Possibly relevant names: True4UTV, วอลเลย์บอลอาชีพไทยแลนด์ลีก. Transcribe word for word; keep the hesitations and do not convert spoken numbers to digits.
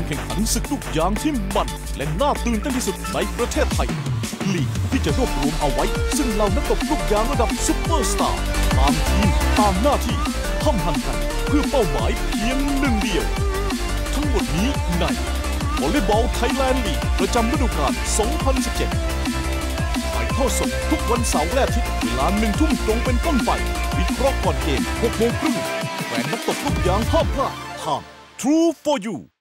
การแข่งขันศึกลูกยางที่มันและน่าตื่นเต้นที่สุดในประเทศไทยลีกที่จะรวบรวมเอาไว้ซึ่งเหล่านักตบลูกยางระดับซุปเปอร์สตาร์ตามทีมตามหน้าที่ทำหันกันเพื่อเป้าหมายเพียงหนึ่งเดียวทั้งหมดนี้ในวอลเลย์บอลไทยแลนด์ลีกประจำฤดูกาล สองพันสิบเจ็ด ถ่ายทอดสดทุกวันเสาร์และอาทิตย์เวลาหนึ่งทุ่มตรงเป็นต้นไปวิเคราะห์ก่อนเกมหกโมงครึ่งแฟนนักตบลูกยางห้ามพลาดทาง ทรู โฟร์ ยู